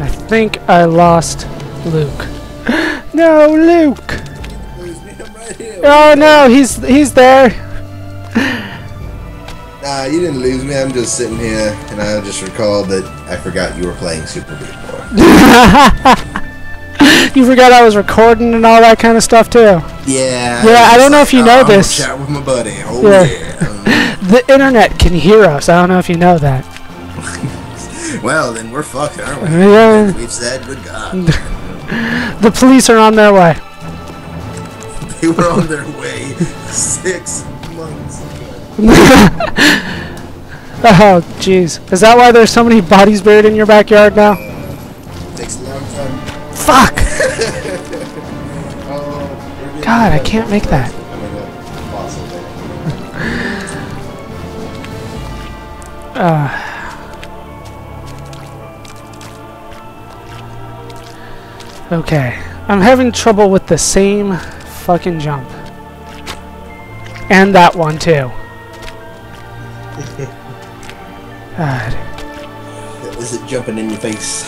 I think I lost Luke. No, Luke! Oh no, he's there! Nah, you didn't lose me, I'm just sitting here, and I just recalled that I forgot you were playing Super Meat Boy. You forgot I was recording and all that kind of stuff too? Yeah. Yeah, I don't know if you know this. Chat with my buddy. Oh yeah. The internet can hear us, I don't know if you know that. Well, then we're fucked, aren't we? Yeah. We've said good God. The police are on their way. They were on their way 6 months ago. Oh, jeez. Is that why there's so many bodies buried in your backyard now? It takes a long time. Fuck! God, I can't make that. Okay, I'm having trouble with the same fucking jump. And that one, too. God. Is it jumping in your face?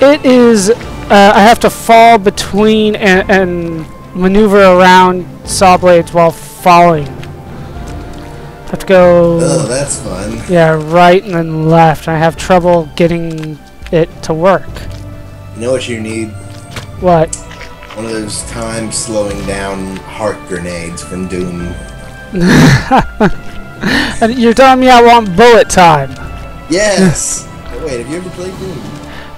It is. I have to fall between and maneuver around saw blades while falling. I have to go... Oh, that's fun. Yeah, right and then left. I have trouble getting it to work. You know what you need? What? One of those time slowing down heart grenades from Doom. And you're telling me I want bullet time? Yes! Oh, wait, have you ever played Doom?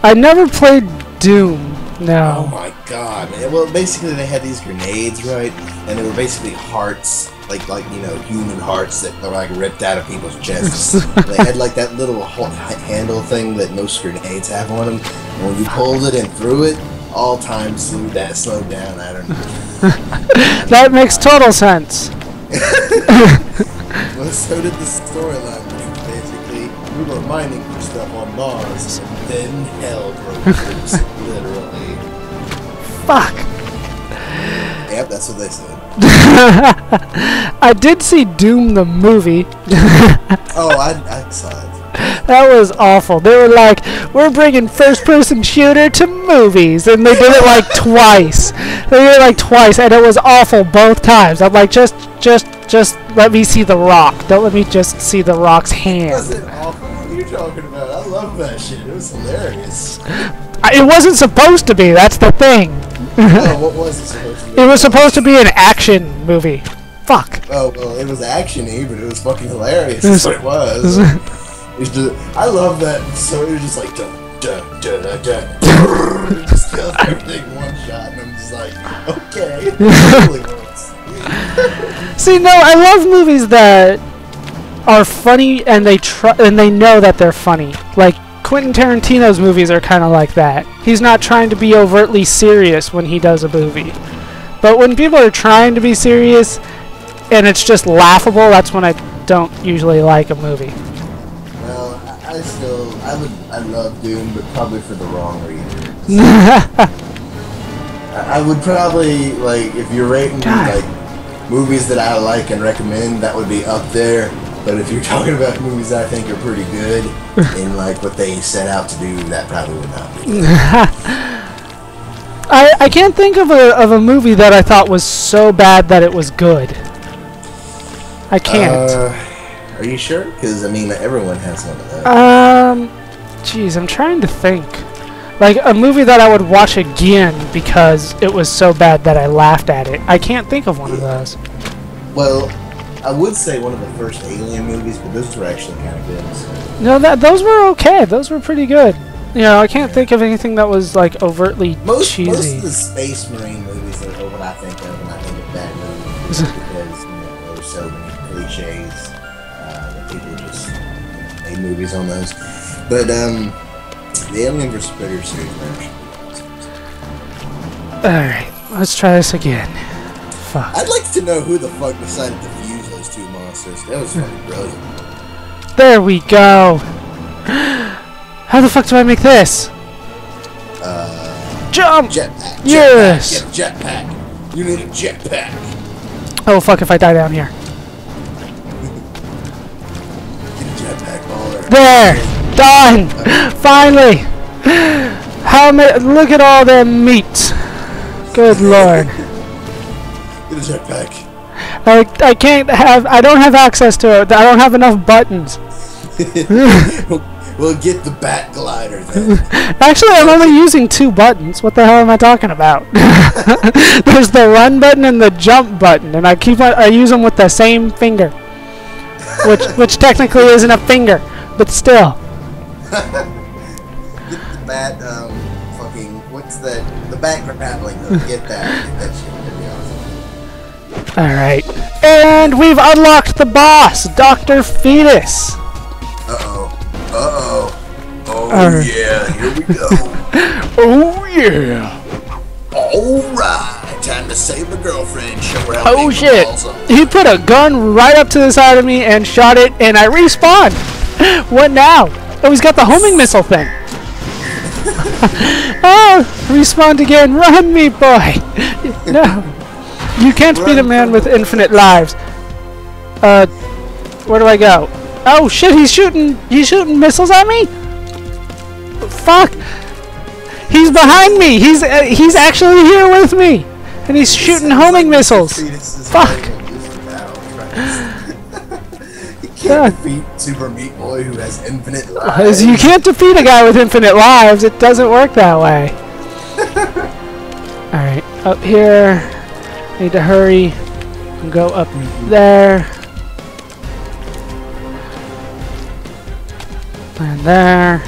I never played Doom, no. Oh my god, man. Well, basically they had these grenades, right? And they were basically hearts, like you know, human hearts that were like ripped out of people's chests. They had like that little handle thing that most grenades have on them. And when you pulled it and threw it, all time slowed down, I don't know. That makes total sense. Well, so did the storyline. Basically, we were mining for stuff on Mars, and then hell broke loose, literally. Fuck! Yep, that's what they said. I did see Doom the movie. Oh, I saw it. That was awful. They were like, we're bringing first-person shooter to movies. And they did it like twice. They did it like twice, and it was awful both times. I'm like, just let me see The Rock. Don't let me just see The Rock's hand. It wasn't awful. What are you talking about? I love that shit. It was hilarious. It wasn't supposed to be. That's the thing. Oh, what was it supposed to be? It was supposed to be an action movie. Fuck. Oh, well, it was action-y, but it was fucking hilarious. That's what it was. I love that. So it was just like dun dun dun dun. Just kills everything one shot, and I'm just like, okay. Totally. See, no, I love movies that are funny, and they know that they're funny. Like Quentin Tarantino's movies are kind of like that. He's not trying to be overtly serious when he does a movie, but when people are trying to be serious and it's just laughable, that's when I don't usually like a movie. I love Doom, but probably for the wrong reasons. I would probably, like, if you're rating like movies that I like and recommend, that would be up there. But if you're talking about movies I think are pretty good and like what they set out to do, that probably would not be good. I can't think of a movie that I thought was so bad that it was good. I can't. Are you sure? Because, I mean, everyone has one of those. Jeez, I'm trying to think. Like, a movie that I would watch again because it was so bad that I laughed at it. I can't think of one of those. Well, I would say one of the first Alien movies, but those were actually kind of good. So. No, those were okay. Those were pretty good. You know, I can't think of anything that was, like, overtly cheesy. Most of the Space Marine movies are what I think of when I think of bad movies. Because, you know, there's so many cliches. People just made movies on those. But, the Alien vs. Predator series. Alright, let's try this again. Fuck. I'd like to know who the fuck decided to fuse those two monsters. That was fucking brilliant. There we go! How the fuck do I make this? Jump! Jetpack. Yes! Jetpack. You need a jetpack. Oh fuck if I die down here. There! Done! Finally! How many? Look at all that meat! Good lord! Get a jetpack. I can't have. I don't have access to it. I don't have enough buttons. We'll get the Bat Glider then. Actually, I'm only using 2 buttons. What the hell am I talking about? There's the run button and the jump button, and I use them with the same finger, which technically isn't a finger. But still. Get the bat, fucking, what's that? The bat grappling, get that. Get that shit, to be honest. Alright. And we've unlocked the boss, Dr. Fetus. Uh-oh. Uh-oh. Oh, yeah, here we go. Oh, yeah. Alright, time to save the girlfriend, show her how to make the balls up. Oh, shit. He put a gun right up to the side of me and shot it, and I respawned. What now? Oh, he's got the homing missile thing. Oh, respawned again. Run, me boy. No. You can't beat a man with infinite lives. Where do I go? Oh, shit, he's shooting missiles at me? Fuck. He's behind me. He's actually here with me. And he's shooting homing missiles. Fuck. You can't defeat Super Meat Boy who has infinite lives. You can't defeat a guy with infinite lives. It doesn't work that way. Alright, up here. Need to hurry. Go up there. Land there.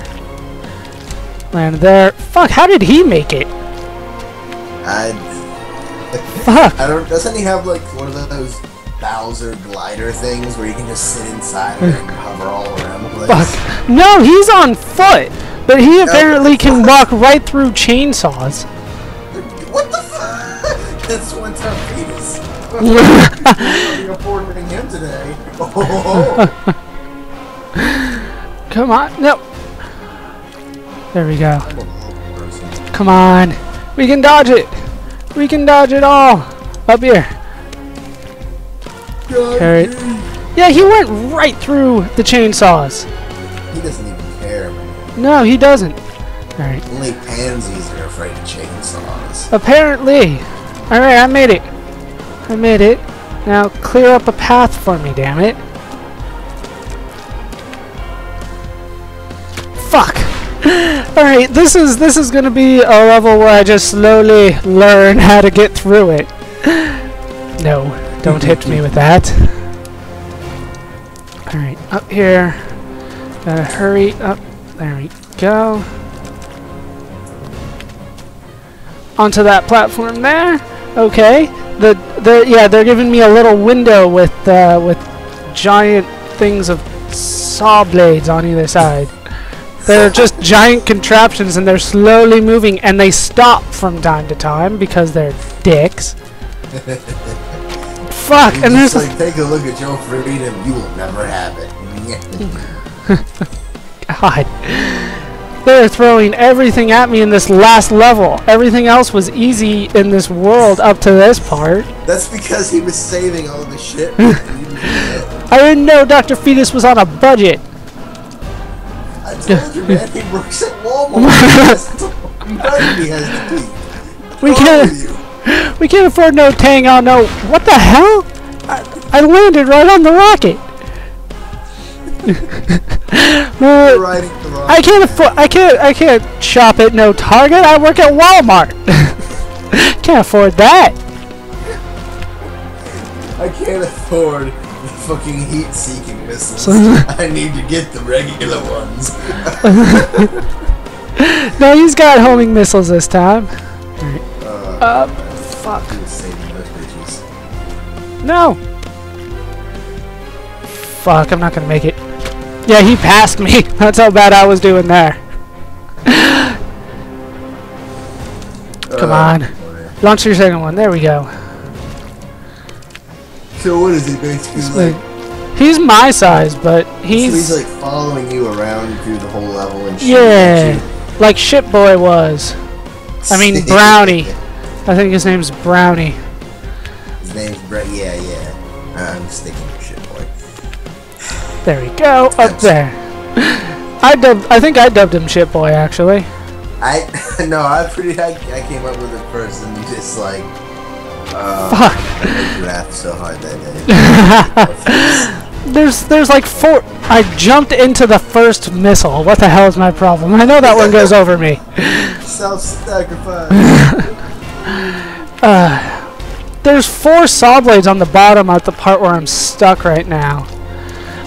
Land there. Fuck, how did he make it? Fuck. I don't, doesn't he have like one of those Bowser glider things where you can just sit inside of it and hover all around the place? Fuck. No, he's on foot, but he apparently can walk right through chainsaws. What the fuck? That's one time Fetus. You're affording him today. Oh. Come on. No. There we go. Come on. We can dodge it. We can dodge it all. Up here. Carry. Yeah, he went right through the chainsaws. He doesn't even care, man. No, he doesn't. Alright. Only pansies are afraid of chainsaws. Apparently. Alright, I made it. I made it. Now clear up a path for me, damn it. Fuck. Alright, this is gonna be a level where I just slowly learn how to get through it. No. Don't hit me with that. Alright, up here. Gotta hurry up. There we go. Onto that platform there. Okay. Yeah, they're giving me a little window with giant things of saw blades on either side. They're just giant contraptions and they're slowly moving and they stop from time to time because they're dicks. Fuck, and there's like, take a look at your freedom, you will never have it. God. They're throwing everything at me in this last level. Everything else was easy in this world up to this part. That's because he was saving all the shit. I didn't know Dr. Fetus was on a budget. I told you, man, he works at Walmart. He has to keep. We can't. We can't afford no tang on no. What the hell? I landed right on the rocket. I can't afford. I can't shop at no Target. I work at Walmart. Can't afford that. I can't afford the fucking heat-seeking missiles. I need to get the regular ones. No, he's got homing missiles this time. All right. Fuck. No! Fuck, I'm not gonna make it. Yeah, he passed me. That's how bad I was doing there. Come on. Launch your second one. There we go. So what is he basically like? He's my size, but he's... So he's like following you around through the whole level and shit. Yeah, like Ship Boy was. I mean, Brownie. I think his name's Brownie. His name's Brownie. Yeah, yeah. I'm sticking with shit, boy. There we go. Up there. I think I dubbed him shit boy, actually. I came up with it first, and just like. Fuck. I laughed so hard that day. There's like four. I jumped into the first missile. What the hell is my problem? I know that one goes over me. Self-sacrifice. There's four saw blades on the bottom at the part where I'm stuck right now.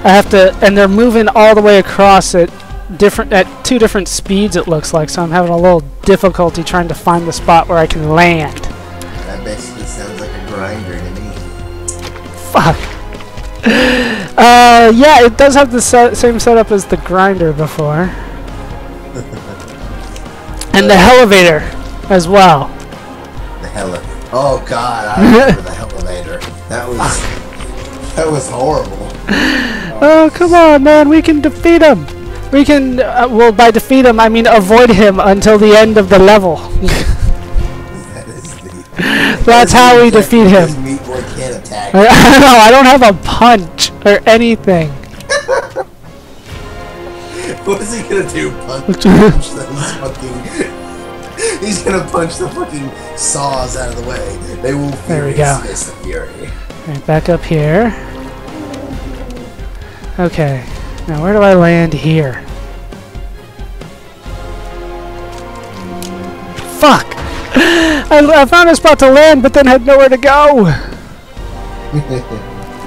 I have to, and they're moving all the way across it, at two different speeds. It looks like, so I'm having a little difficulty trying to find the spot where I can land. That basically sounds like a grinder to me. Fuck. Yeah, it does have the same setup as the grinder before. And the elevator as well. The elevator. Oh god, I remember the elevator. That was horrible. Oh, come on, man, we can defeat him. We can well, by defeat him I mean avoid him until the end of the level. That's how we defeat him. Meat Boy can't attack. No, I don't have a punch or anything. What is he gonna do? Punch those fucking. He's gonna punch the fucking saws out of the way. They will. There we go. Fist of fury. Right, back up here. Okay, now where do I land here? Fuck. I found a spot to land, but then had nowhere to go.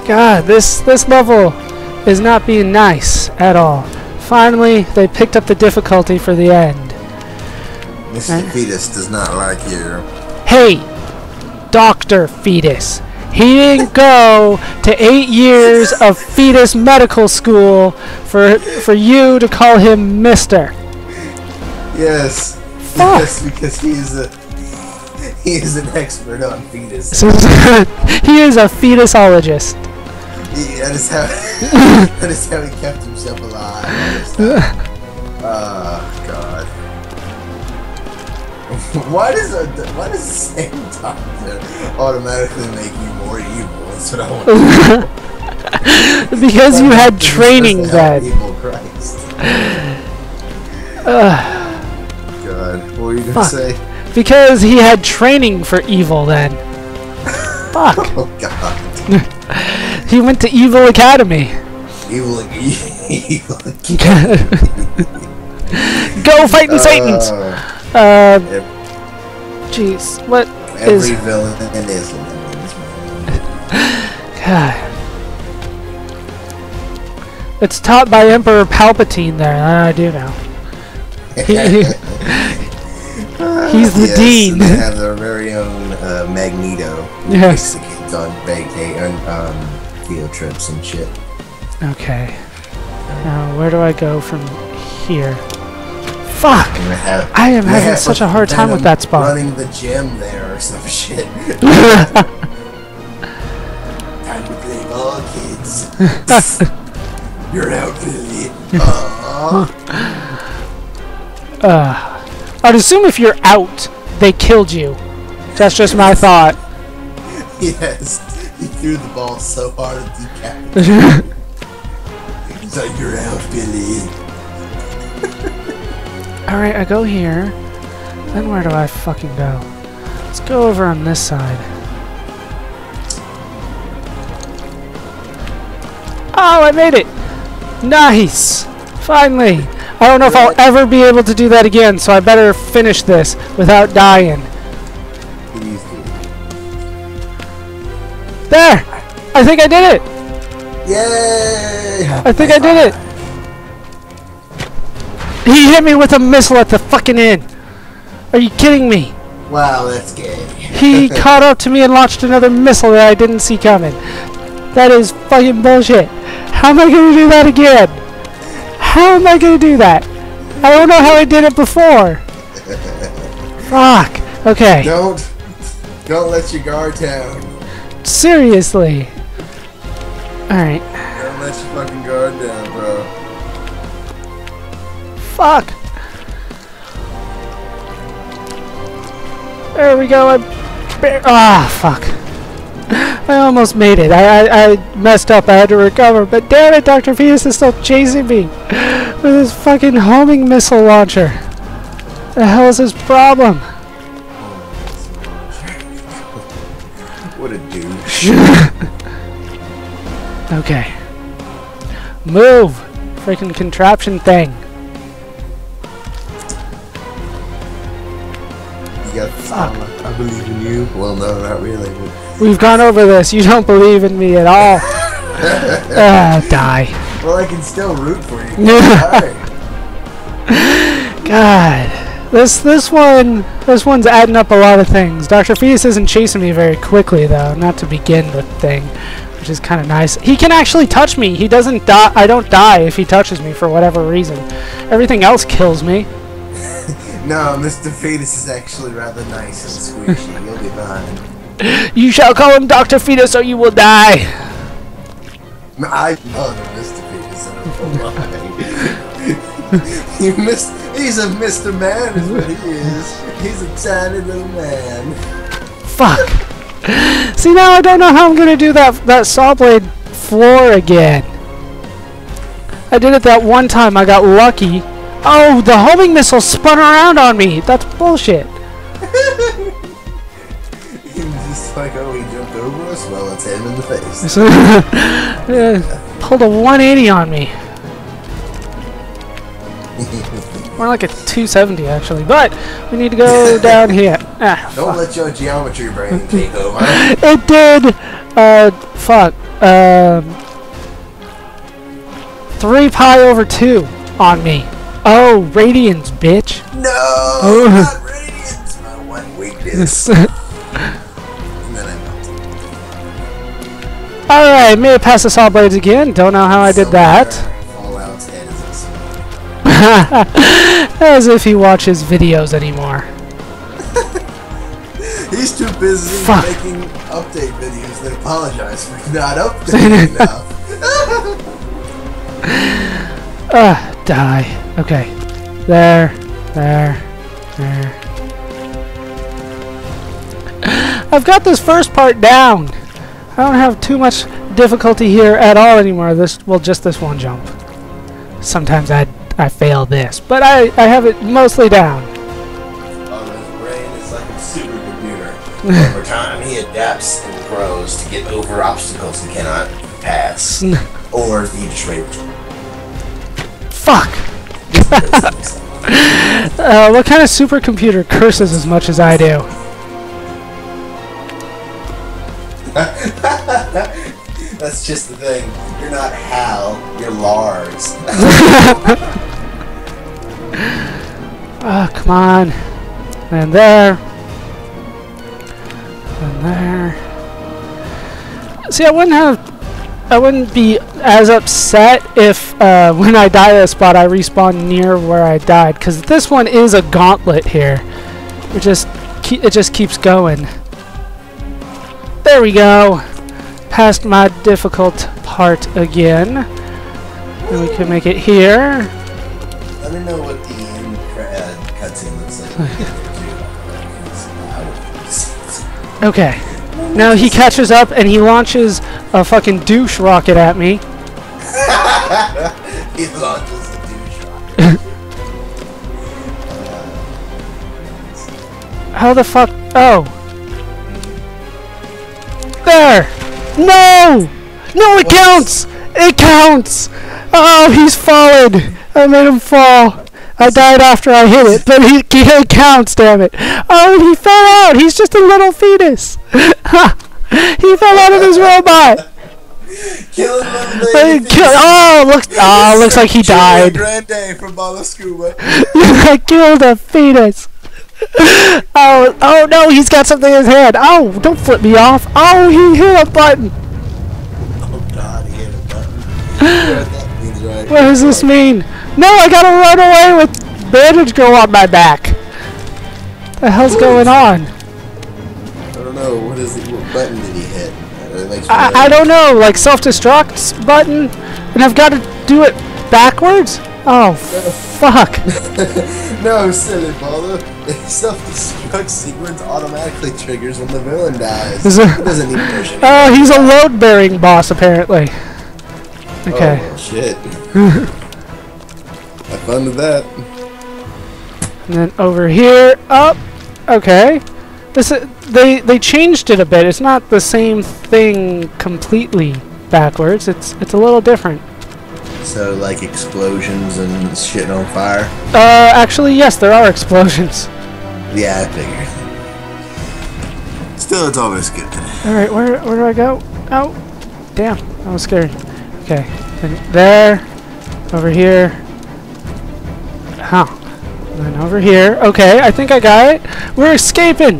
God, this level is not being nice at all. Finally, they picked up the difficulty for the end. Mr. Fetus does not like you. Hey, Dr. Fetus. He didn't go to 8 years of fetus medical school for you to call him Mister. Yes. Fuck. Yes, because he is an expert on fetus. He is a fetusologist. Yeah, that is how he kept himself alive. Oh god. Why does the same doctor automatically make you more evil? That's what I want to know. Because you had training then. Evil Christ. God, what were you gonna say? Because he had training for evil then. Fuck. Oh god. He went to Evil Academy. Evil Academy. Go fighting Satans! Jeez, what is... Every villain and is God. It's taught by Emperor Palpatine there. I do know. He's the dean. They have their very own Magneto. Yes. The kids on field trips and shit. Okay. Now where do I go from here? Fuck! I am having such a hard time with that spot. Running the gym there or some shit. Time to play ball, kids. You're out, Billy. I'd assume if you're out, they killed you. That's just my thought. Yes. He threw the ball so hard at the cat. He's like, you're out, Billy. Alright, I go here. Then where do I fucking go? Let's go over on this side. Oh, I made it! Nice! Finally! I don't know if I'll ever be able to do that again, so I better finish this without dying. Please do. There! I think I did it! Yay! I think I did it! He hit me with a missile at the fucking end! Are you kidding me? Wow, that's gay. He caught up to me and launched another missile that I didn't see coming. That is fucking bullshit. How am I gonna do that again? How am I gonna do that? I don't know how I did it before. Fuck. Okay. Don't let your guard down. Seriously. Alright. Don't let your fucking guard down, bro. Fuck. There we go. Fuck. I almost made it. I messed up. I had to recover. But damn it, Dr. Fetus is still chasing me with his fucking homing missile launcher. The hell is his problem? What a douche. Okay. Move, freaking contraption thing. Fuck. I believe in you. Well, no, not really. We've gone over this. You don't believe in me at all. Die. Well, I can still root for you. God, this one's adding up a lot of things. Dr. Fetus isn't chasing me very quickly though. Not to begin with, thing, which is kind of nice. He can actually touch me. He doesn't die. I don't die if he touches me for whatever reason. Everything else kills me. No, Mr. Fetus is actually rather nice and squishy. You'll be fine. You shall call him Dr. Fetus or you will die. I love Mr. Fetus. I don't know why. He's a Mr. Man is what he is. He's a tiny little man. Fuck. See, now I don't know how I'm going to do that saw blade floor again. I did it that one time. I got lucky. Oh, the homing missile spun around on me! That's bullshit! Just like, oh, he jumped over us? Well, it's him in the face. Pulled a 180 on me. More like a 270, actually. But, we need to go down here. Ah, don't let your geometry brain take over. It did! Fuck. 3π/2 on me. Oh, radians, bitch! No, not radians. My one weakness. And then I melted. All right, made it past the saw blades again. Don't know how I did that. Fallout's head is exploding. As if he watches videos anymore. He's too busy making update videos that apologize for not updating enough. Die. Okay. There. I've got this first part down. I don't have too much difficulty here at all anymore. Just this one jump. Sometimes I fail this, but I have it mostly down. Oh, his brain is like a supercomputer. Over time, he adapts and grows to get over obstacles he cannot pass, or he just raped. Fuck! What kind of supercomputer curses as much as I do? That's just the thing. You're not Hal, you're Lars. Oh, come on. And there. And there. See, I wouldn't be as upset if when I die at a spot I respawn near where I died, because this one is a gauntlet here. It just keeps going. There we go. Past my difficult part again. And we can make it here. Let me know what the end cutscene looks like. Okay. Now he catches up and he launches a fucking douche rocket at me. He launches a douche rocket. How the fuck? Oh. There! No! No, it counts! It counts! Oh, he's fallen! I made him fall. I died after I hit it, but it counts, damn it. Oh, he fell out! He's just a little fetus! He fell out of his robot! Kill him, little baby! Looks like he died. Grande from ballerscuba. I killed a fetus! Oh no, he's got something in his hand! Oh, don't flip me off! Oh, he hit a button! Oh god, he hit a button. What does this mean? No, I gotta run away with Bandage Girl on my back. What the hell's going on? I don't know. What button did he hit? I don't know. Like self-destruct button? And I've got to do it backwards? Oh, fuck! No, silly baller. The self-destruct sequence automatically triggers when the villain dies. It doesn't need push. Oh, he's a load-bearing boss, apparently. Okay. Oh, shit. Have fun with that. And then over here, up. Okay. This is, they changed it a bit. It's not the same thing completely backwards. It's a little different. So, like, explosions and shit on fire? Actually, yes, there are explosions. Yeah, I figured. Still, it's always good. Alright, where do I go? Oh, damn, I was scared. Okay, then there, over here. Huh. And then over here. Okay, I think I got it. We're escaping!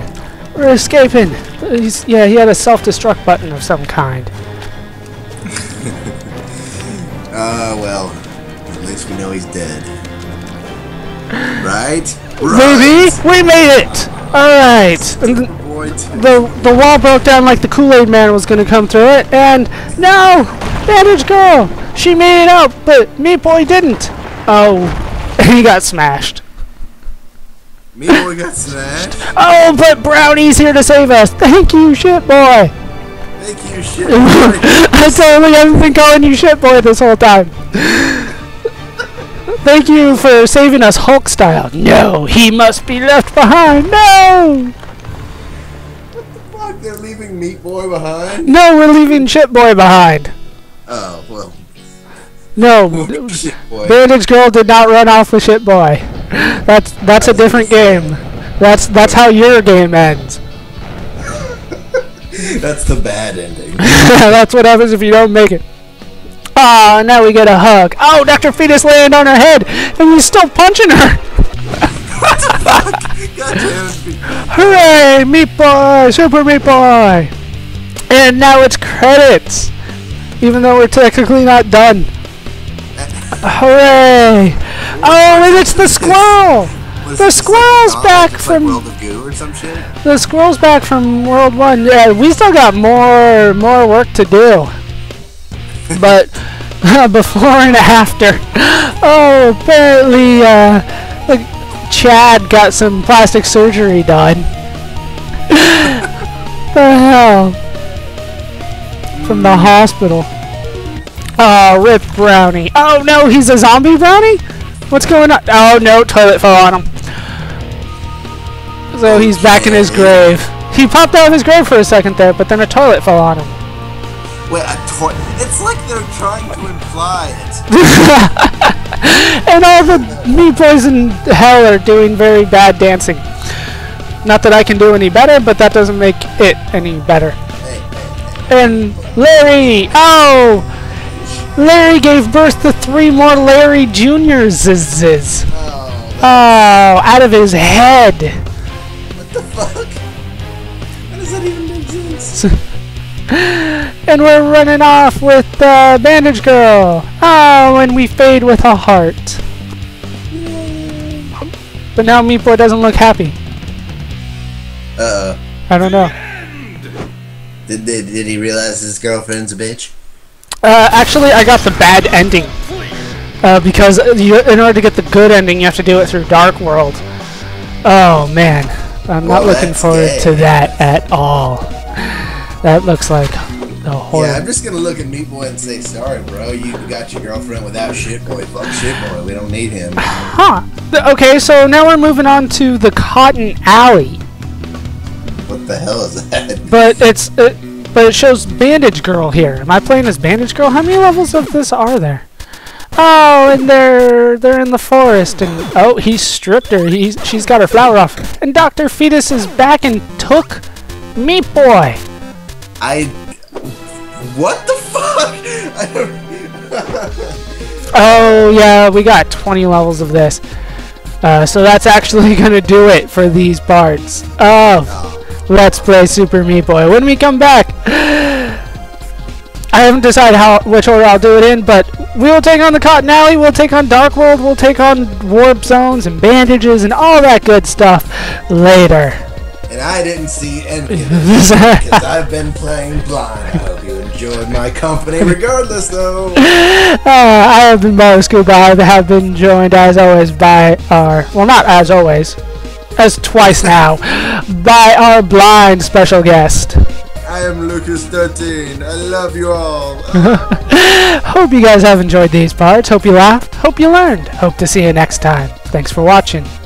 We're escaping! Yeah, he had a self-destruct button of some kind. Well, at least we know he's dead. Right? Baby, we made it! Alright. The wall broke down like the Kool-Aid man was gonna come through it, and no! Bandage Girl! She made it out, but Meat Boy didn't. Oh, he got smashed. Meat Boy got smashed? Oh, but Brownie's here to save us. Thank you, shit boy! Thank you, shit boy. I totally haven't been calling you shit boy this whole time. Thank you for saving us Hulk style. No, he must be left behind. No! What the fuck? They're leaving Meat Boy behind? No, we're leaving shit boy behind. Oh, well. No, shit boy. Bandage Girl did not run off with shit boy. That's a different game. That's how your game ends. That's the bad ending. That's what happens if you don't make it. Ah, now we get a hug. Oh, Dr. Fetus landed on her head, and he's still punching her. What the fuck? God damn it. Hooray, Meat Boy, Super Meat Boy. And now it's credits, even though we're technically not done. Hooray. Oh, and it's the squirrel. The squirrel's like, back from like World of Goo or some shit? The squirrel's back from World 1. Yeah, we still got more work to do. But before and after. Oh, apparently Chad got some plastic surgery done. The hell? From the hospital. Oh, rip Brownie. Oh no, he's a zombie Brownie? What's going on? Oh no, toilet fell on him. So he's back in his grave. He popped out of his grave for a second there, but then a toilet fell on him. Wait, a toilet? It's like they're trying to imply it. And all the Meat Boys in hell are doing very bad dancing. Not that I can do any better, but that doesn't make it any better. And Larry! Oh! Larry gave birth to 3 more Larry Juniors. Oh, out of his head. What the fuck? How does that even make sense? And we're running off with Bandage Girl. Oh, and we fade with a heart. Yay. But now Meat Boy doesn't look happy. Uh-oh. I don't know. Did he realize his girlfriend's a bitch? Actually, I got the bad ending. Because in order to get the good ending, you have to do it through Dark World. Oh, man. I'm not looking forward to that at all. That looks like a horror. Yeah, I'm just gonna look at Meat Boy and say, sorry, bro, you got your girlfriend without shit boy. Fuck shit boy, we don't need him. Huh. Okay, so now we're moving on to the Cotton Alley. What the hell is that? But it shows Bandage Girl here. Am I playing as Bandage Girl? How many levels of this are there? Oh, and they're in the forest, and oh, he stripped her. She's got her flower off, and Dr. Fetus is back and took Meat Boy. What the fuck? I don't. Oh yeah, we got 20 levels of this, so that's actually gonna do it for these parts. Oh, let's play Super Meat Boy when we come back. I haven't decided which order I'll do it in, but we'll take on the Cotton Alley, we'll take on Dark World, we'll take on Warp Zones and Bandages and all that good stuff later. and I didn't see any of this because I've been playing blind. I hope you enjoyed my company regardless, though. I have been ballerscuba. I have been joined, as always, by our... Well, not as always. As twice now. By our blind special guest. I am Lukuz13. I love you all. Hope you guys have enjoyed these parts. Hope you laughed. Hope you learned. Hope to see you next time. Thanks for watching.